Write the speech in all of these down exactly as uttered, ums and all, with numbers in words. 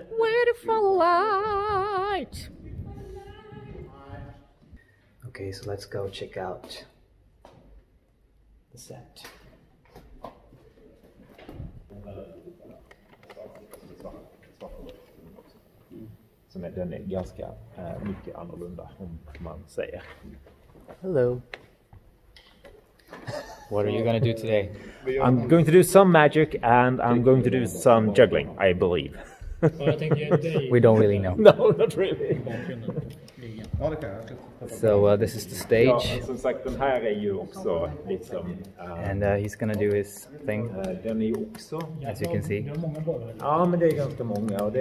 Beautiful light. Okay, so let's go check out the set. Som är, den är ganska uh, mycket annorlunda om man säger. Hello. What are you going to do today? I'm going to do some magic and I'm going to do some juggling, I believe. We don't really know. No, not really. So uh, this is the stage. And uh, he's gonna do his thing, as you can see.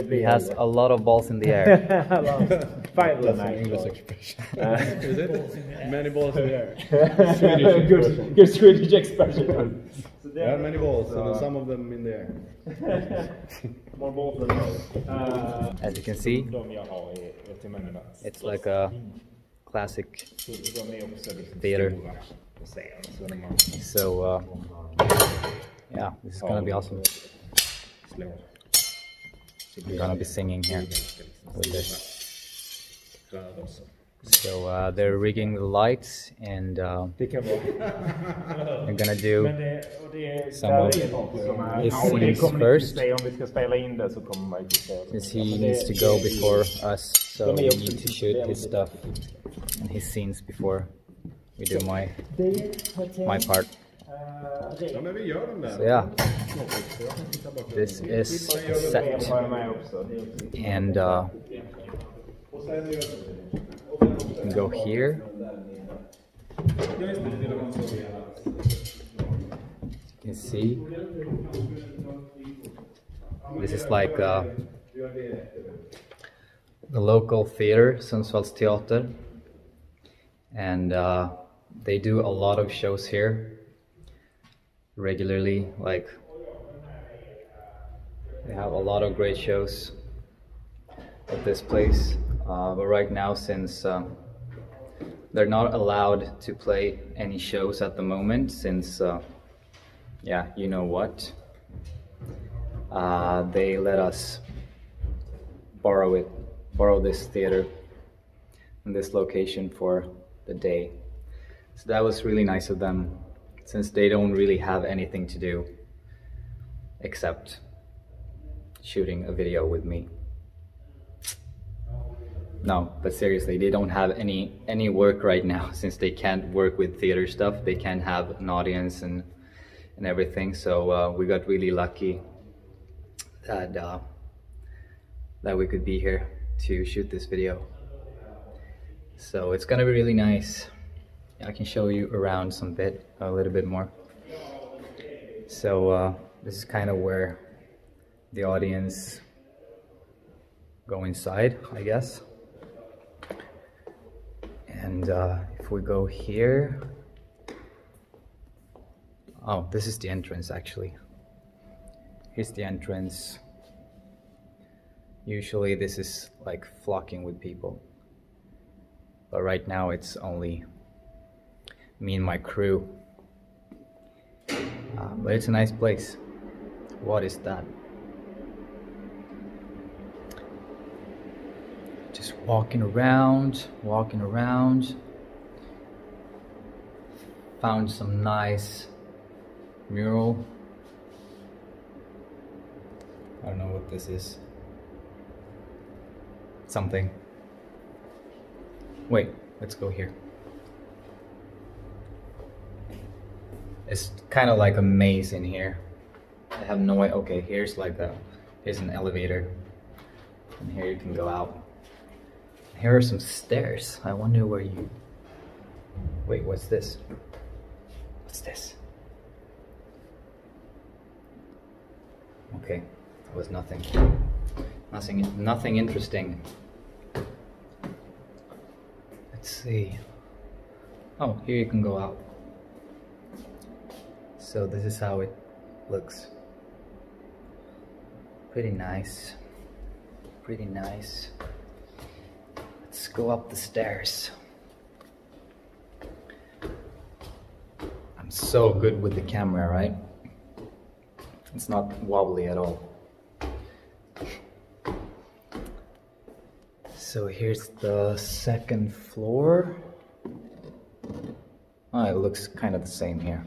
He has a lot of balls in the air. That's an English expression. Is it? Many balls in the air. Swedish good, good Swedish expression. There yeah, are many balls, so and some of them in the air. More balls than uh, as you can see, it's like a classic theater. So, uh, yeah, this is gonna be awesome. We're gonna be singing here with this. So uh, they're rigging the lights and uh, they're gonna do some of his scenes first, since he needs to go before us, so we need to shoot his stuff and his scenes before we do my, my part. So yeah, this is the set, and uh, you can go here. You can see. This is like uh, the local theater, Sundsvallstheater. And uh, they do a lot of shows here regularly. Like, they have a lot of great shows at this place. Uh, but right now, since uh, they're not allowed to play any shows at the moment, since, uh, yeah, you know what, uh, they let us borrow it, borrow this theater and this location for the day. So that was really nice of them, since they don't really have anything to do except shooting a video with me. No, but seriously, they don't have any any work right now, since they can't work with theater stuff. They can't have an audience and and everything. So uh, we got really lucky that uh, that we could be here to shoot this video. So it's gonna be really nice. I can show you around some bit, a little bit more. So uh, this is kind of where the audience go inside, I guess. And uh, if we go here, oh, this is the entrance actually. Here's the entrance. Usually this is like flocking with people, but right now it's only me and my crew. Uh, but it's a nice place. What is that? Just walking around, walking around. Found some nice mural. I don't know what this is. Something. Wait, let's go here. It's kind of like a maze in here. I have no way. Okay, here's like a, here's an elevator. And here you can go out. Here are some stairs. I wonder where you... Wait, what's this? What's this? Okay, that was nothing. Nothing, nothing interesting. Let's see. Oh, here you can go out. So this is how it looks. Pretty nice. Pretty nice. Let's go up the stairs. I'm so good with the camera, right? It's not wobbly at all. So here's the second floor. Oh, it looks kind of the same here.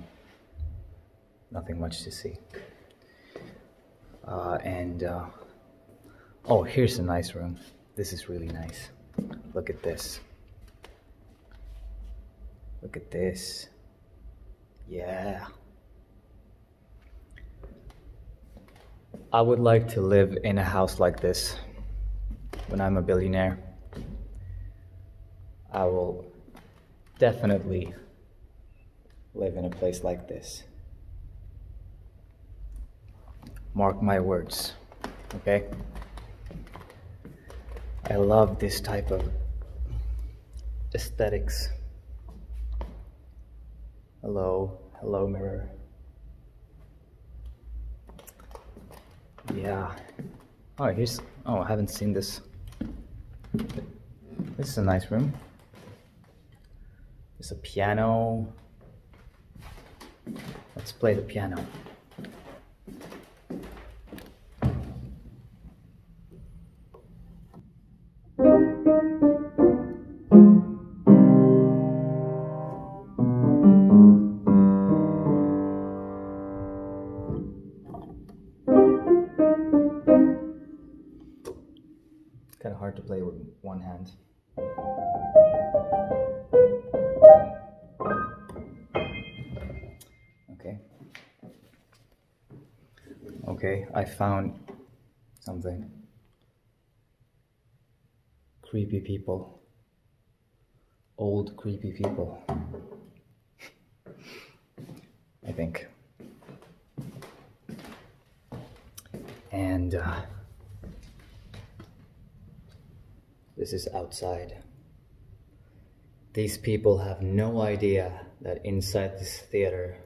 Nothing much to see. Uh, and uh, oh, here's a nice room. This is really nice. Look at this. Look at this. Yeah. I would like to live in a house like this. When I'm a billionaire, I will definitely live in a place like this. Mark my words, okay? I love this type of aesthetics. Hello, hello mirror. Yeah. Oh, here's, oh, I haven't seen this. This is a nice room. There's a piano. Let's play the piano. Kind of hard to play with one hand. Okay. Okay, I found something. Creepy people. Old creepy people. I think. And uh, this is outside. These people have no idea that inside this theater,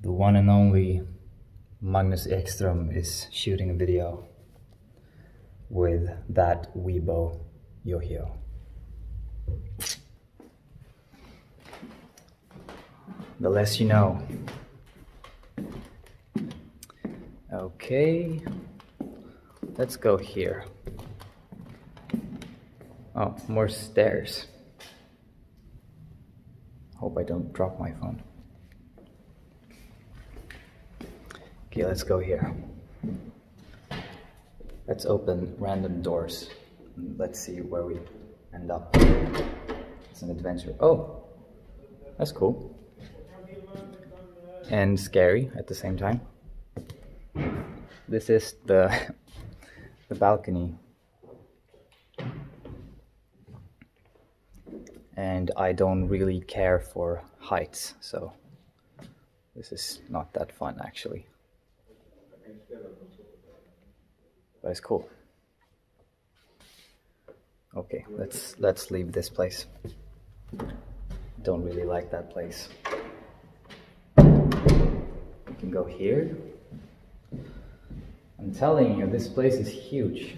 the one and only Magnus Ekström is shooting a video with that weebo, Yohio. The less you know. Okay. Let's go here. Oh, more stairs. Hope I don't drop my phone. Okay, let's go here. Let's open random doors. Let's see where we end up. It's an adventure. Oh, that's cool. And scary at the same time. This is the the balcony, and I don't really care for heights, so this is not that fun actually, but it's cool. Okay, let's let's leave this place. Don't really like that place. We can go here. I'm telling you, this place is huge.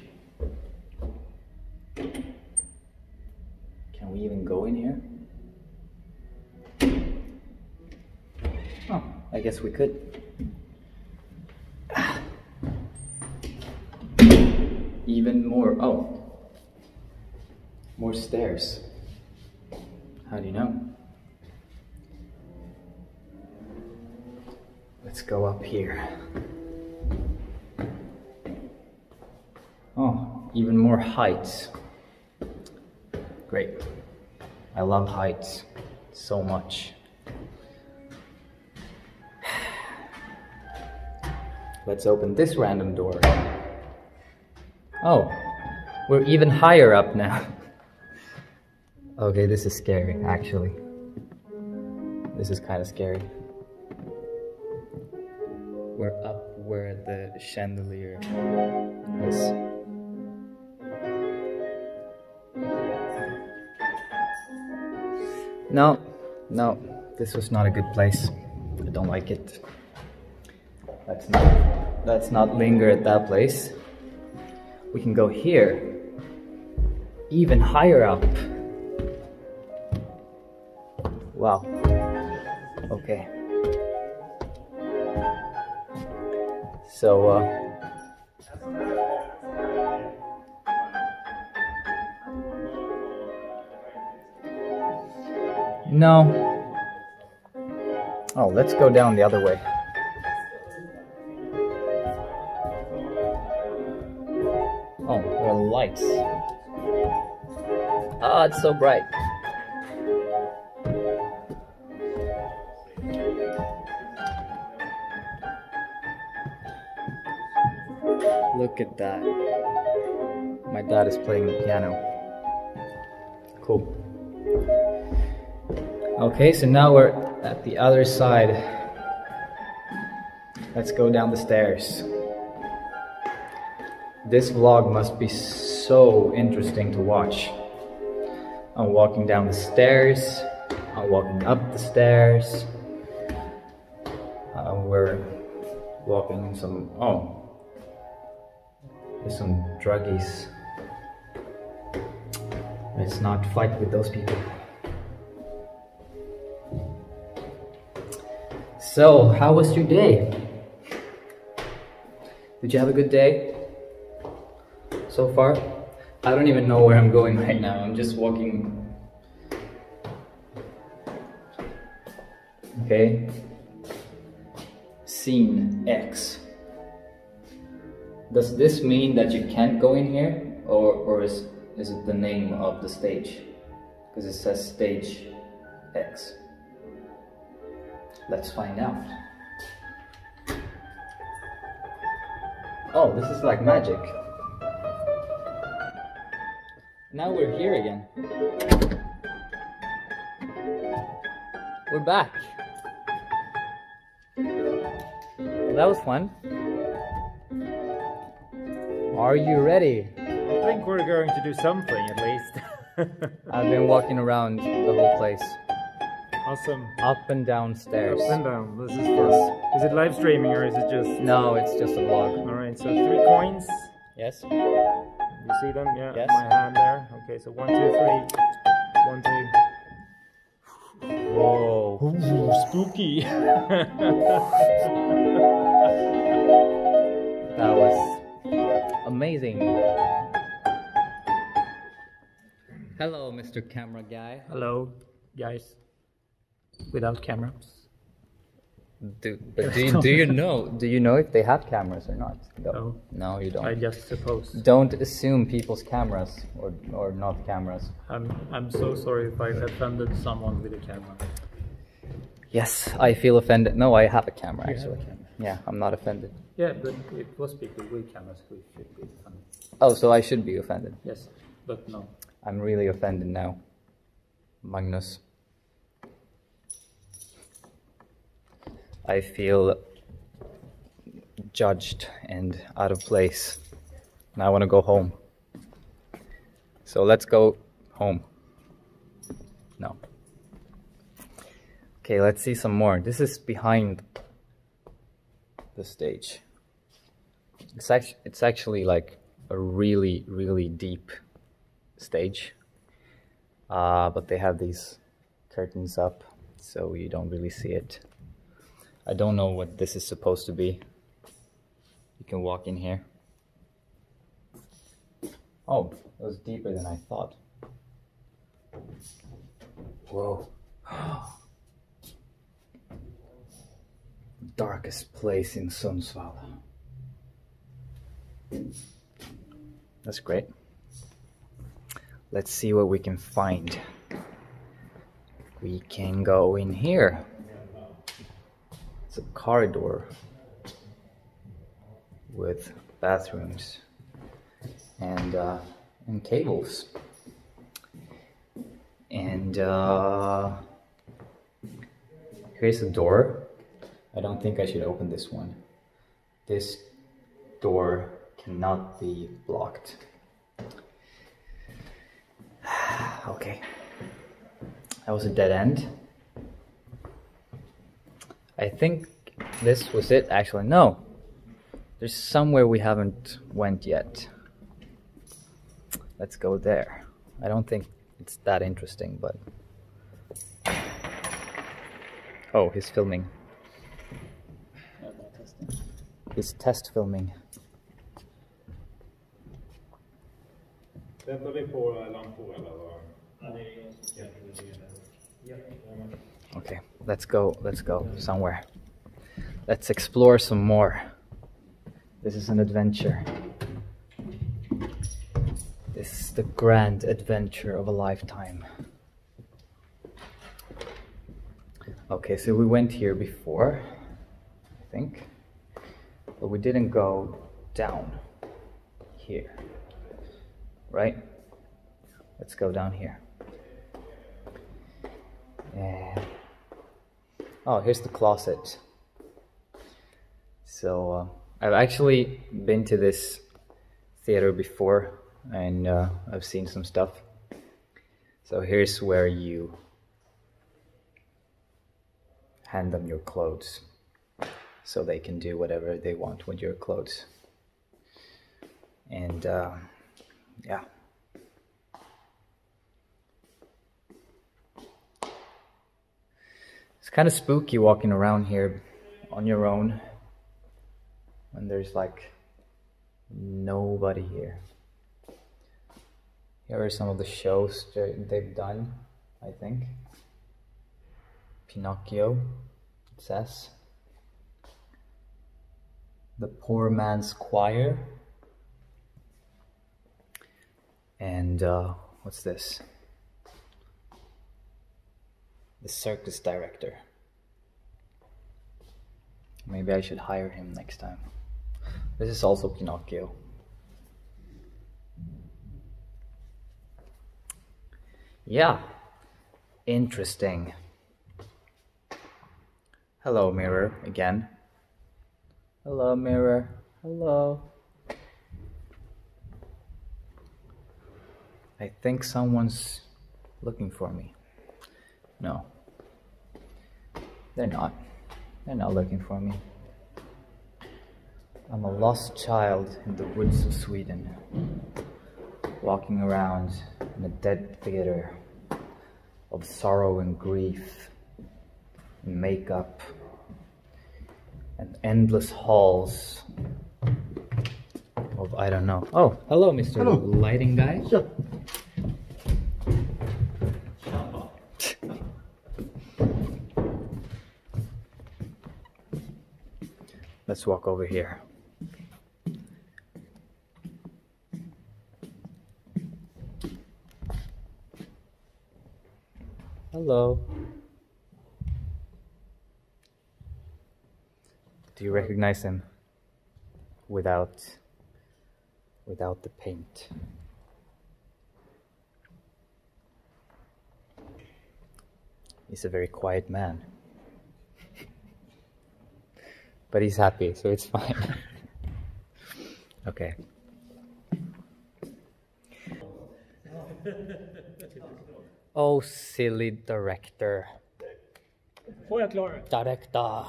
Can we even go in here? Oh, I guess we could. Even more, oh. More stairs. How do you know? Let's go up here. Oh, even more heights. Great. I love heights so much. Let's open this random door. Oh, we're even higher up now. Okay, this is scary, actually. This is kind of scary. We're up where the chandelier is. No, no, this was not a good place. I don't like it. Let's not, let's not linger at that place. We can go here, even higher up. Wow. Okay. So, uh... No. Oh, let's go down the other way. Oh, there are lights. Ah, oh, it's so bright. Look at that. My dad is playing the piano. Cool. Okay, so now we're at the other side. Let's go down the stairs. This vlog must be so interesting to watch. I'm walking down the stairs. I'm walking up the stairs. Uh, we're walking in some... oh. There's some druggies. Let's not fight with those people. So, how was your day? Did you have a good day so far? I don't even know where I'm going right now. I'm just walking. Okay. Scene X. Does this mean that you can't go in here? Or, or is, is it the name of the stage? Because it says Stage X. Let's find out. Oh, this is like magic. Now we're here again. We're back. That was fun. Are you ready? I think we're going to do something at least. I've been walking around the whole place. Awesome. Up and down stairs. Up and down. This is yes. Is it live streaming or is it just... no, it's just a vlog. Alright, so three coins. Yes. You see them? Yeah. Yes. My hand there. Okay, so one, two, three. One, two. Whoa. Ooh, spooky. That was amazing. Hello, Mister Camera Guy. Hello, guys. Without cameras. Do, but do you, do you know? Do you know if they have cameras or not? No. No, no you don't. I just suppose. Don't assume people's cameras or or not cameras. I'm I'm so sorry if I offended someone with a camera. Yes, I feel offended. No, I have a camera. You actually. Have a camera. Yeah, I'm not offended. Yeah, but it was people with cameras who should be offended. Oh, so I should be offended. Yes, but no. I'm really offended now, Magnus. I feel judged and out of place, and I want to go home. So let's go home. No. Okay, let's see some more. This is behind the stage. It's actually, it's actually like a really, really deep stage. Uh, but they have these curtains up, so you don't really see it. I don't know what this is supposed to be. You can walk in here. Oh, it was deeper than I thought. Whoa. Darkest place in Sundsvall. That's great. Let's see what we can find. We can go in here. A corridor with bathrooms and uh, and cables and uh, here's a door. I don't think I should open this one. This door cannot be blocked. Okay, that was a dead end. I think this was it, actually. No, there's somewhere we haven't went yet. Let's go there. I don't think it's that interesting, but... oh, he's filming. He's test filming. Okay, let's go, let's go somewhere. Let's explore some more. This is an adventure. This is the grand adventure of a lifetime. Okay, so we went here before, I think, but we didn't go down here, right? Let's go down here. And oh, here's the closet. So uh, I've actually been to this theater before, and uh, I've seen some stuff. So here's where you hand them your clothes, so they can do whatever they want with your clothes. And uh, yeah. It's kind of spooky walking around here on your own when there's like nobody here. Here are some of the shows they've done, I think. Pinocchio, it says. The Poor Man's Choir. And uh, what's this? The circus director. Maybe I should hire him next time. This is also Pinocchio. Yeah, interesting. Hello, mirror, again. Hello, mirror. Hello. I think someone's looking for me. No. They're not. They're not looking for me. I'm a lost child in the woods of Sweden, walking around in a dead theater of sorrow and grief, and makeup, and endless halls of I don't know. Oh, hello, Mister Hello. Lighting guy. Sure. Let's walk over here. Hello. Do you recognize him? Without, without the paint. He's a very quiet man. But he's happy, so it's fine. Okay. Oh, silly director. Får jag klara? Director.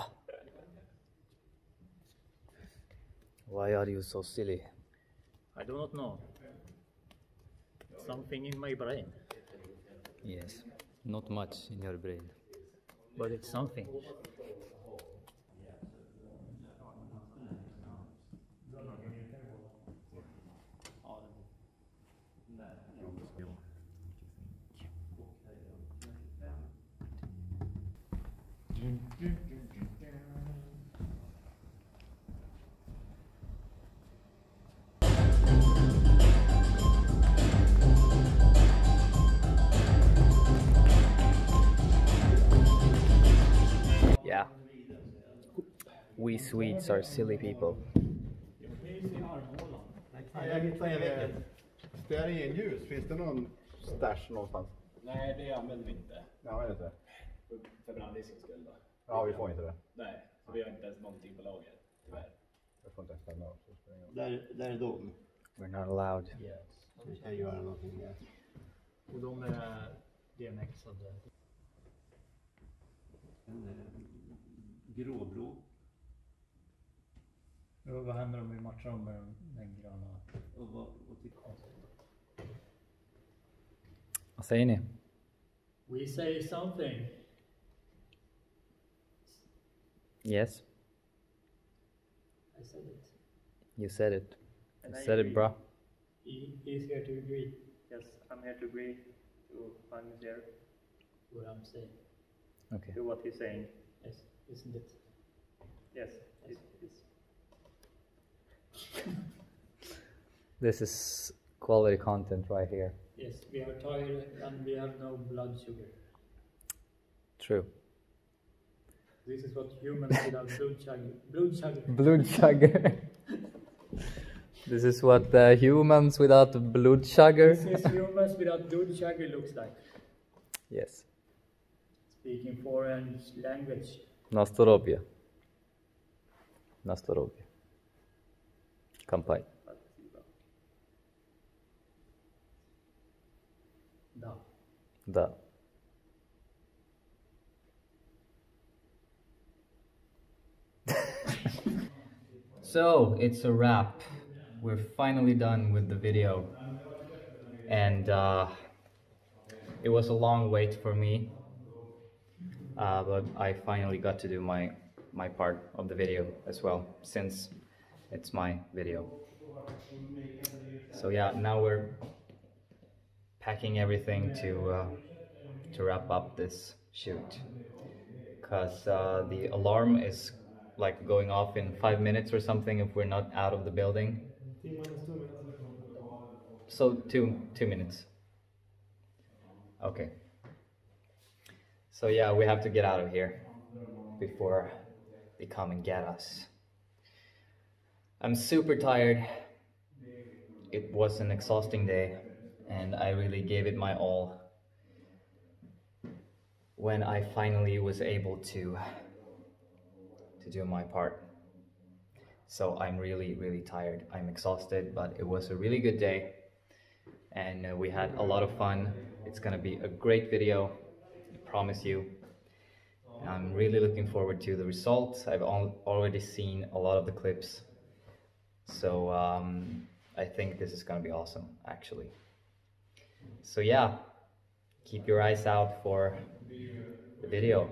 Why are you so silly? I do not know. Something in my brain. Yes, not much in your brain. But it's something. Yeah, we Swedes are silly people. Det är ingen ljus. Finns det någon stash någonstans? Nej, det använder vi inte. Ja, jag vet inte. För brandrisken skull då. Ja, vi får inte det. Nej, så vi har inte ens någonting på lager, tyvärr. Jag får inte ens stanna av. Där, där är de. We're not allowed. Yes. Vi kan göra någonting där. Och de är D N X-ade. Gråblå. Och vad händer om vi matchar om med den gröna? Och vad, och till... Vad säger ni? We say something. Yes. I said it. You said it. And you I said agree. It, bro. He, he's here to agree. Yes, I'm here to agree. So I'm here. what I'm saying. Okay. To what he's saying. Yes, isn't it? Yes, yes. It is. This is quality content right here. Yes, we are tired and we have no blood sugar. True. This is what humans without blood sugar. Blood sugar. Blood sugar. This is what uh, humans without blood sugar. This is humans without blood sugar looks like. Yes. Speaking foreign language. Nastorobia. Nastorobia. Kampai. Da. Da. So, it's a wrap. We're finally done with the video. And uh, it was a long wait for me. Uh, but I finally got to do my, my part of the video as well, since it's my video. So yeah, now we're packing everything to, uh, to wrap up this shoot. Because uh, the alarm is like going off in five minutes or something if we're not out of the building. So two, two minutes. Okay. So yeah, we have to get out of here before they come and get us. I'm super tired. It was an exhausting day and I really gave it my all when I finally was able to to do my part. So I'm really, really tired. I'm exhausted, but it was a really good day and we had a lot of fun. It's gonna be a great video. Promise you. I'm really looking forward to the results. I've al already seen a lot of the clips, so um, I think this is gonna be awesome actually. So yeah, keep your eyes out for the video,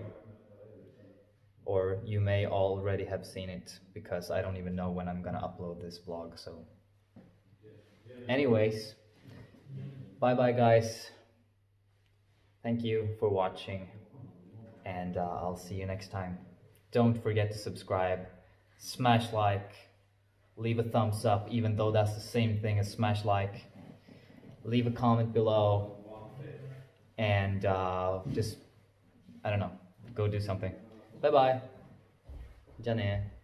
or you may already have seen it because I don't even know when I'm gonna upload this vlog. So anyways, bye bye guys. Thank you for watching, and uh, I'll see you next time. Don't forget to subscribe, smash like, leave a thumbs up, even though that's the same thing as smash like. Leave a comment below, and uh, just, I don't know, go do something. Bye-bye. Janne.